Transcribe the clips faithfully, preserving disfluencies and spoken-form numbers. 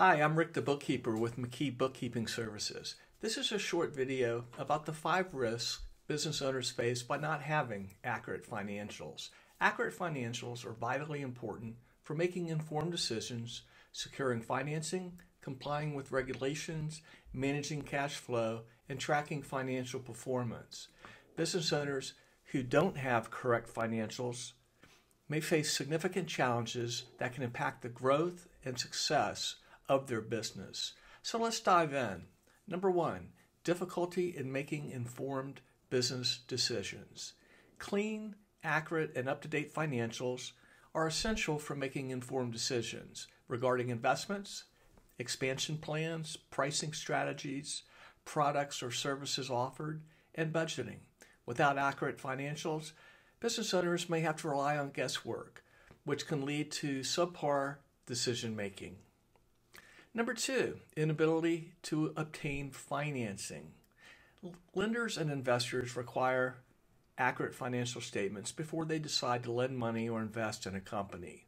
Hi, I'm Rick the Bookkeeper with McKee Bookkeeping Services. This is a short video about the five risks business owners face by not having accurate financials. Accurate financials are vitally important for making informed decisions, securing financing, complying with regulations, managing cash flow, and tracking financial performance. Business owners who don't have correct financials may face significant challenges that can impact the growth and success of their business. So let's dive in. Number one, difficulty in making informed business decisions. Clean, accurate, and up-to-date financials are essential for making informed decisions regarding investments, expansion plans, pricing strategies, products or services offered, and budgeting. Without accurate financials, business owners may have to rely on guesswork, which can lead to subpar decision-making. Number two, inability to obtain financing. Lenders and investors require accurate financial statements before they decide to lend money or invest in a company.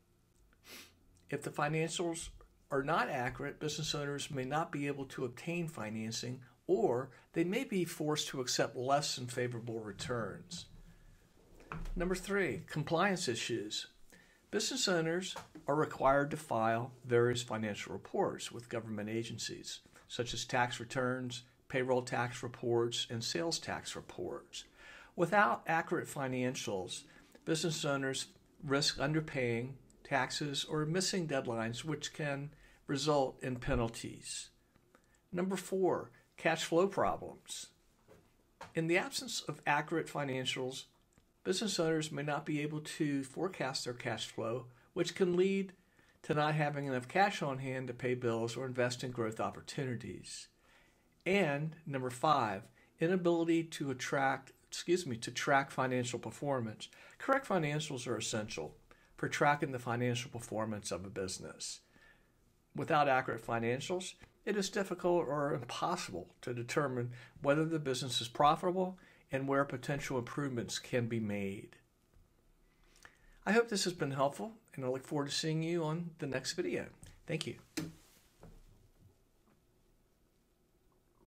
If the financials are not accurate, business owners may not be able to obtain financing, or they may be forced to accept less than favorable returns. Number three, compliance issues. Business owners are required to file various financial reports with government agencies, such as tax returns, payroll tax reports, and sales tax reports. Without accurate financials, business owners risk underpaying taxes or missing deadlines, which can result in penalties. Number four, cash flow problems. In the absence of accurate financials, business owners may not be able to forecast their cash flow, which can lead to not having enough cash on hand to pay bills or invest in growth opportunities. And number five, inability to attract, excuse me, to track financial performance. Correct financials are essential for tracking the financial performance of a business. Without accurate financials, it is difficult or impossible to determine whether the business is profitable and where potential improvements can be made. I hope this has been helpful, and I look forward to seeing you on the next video. Thank you.